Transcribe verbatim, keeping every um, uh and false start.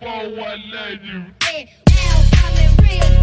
boy, I love you. Now I'm in real.